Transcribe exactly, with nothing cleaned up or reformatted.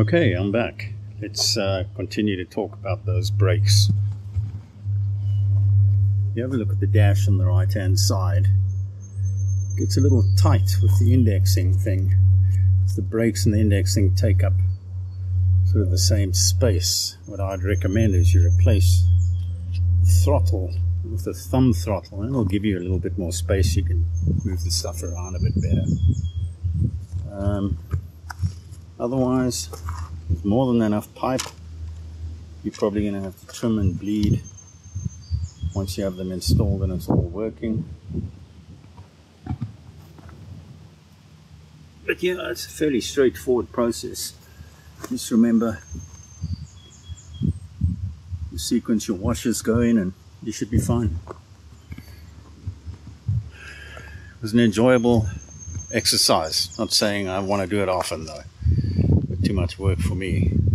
Okay, I'm back. Let's uh, continue to talk about those brakes. You have a look at the dash on the right hand side. It gets a little tight with the indexing thing. The brakes and the indexing take up sort of the same space. What I'd recommend is you replace the throttle with a thumb throttle, and it'll give you a little bit more space. You can move the stuff around a bit better. Um, otherwise, with more than enough pipe, you're probably going to have to trim and bleed once you have them installed and it's all working. But yeah, it's a fairly straightforward process. Just remember, you sequence your washers go in and you should be fine. It was an enjoyable exercise. Not saying I want to do it often though, but too much work for me.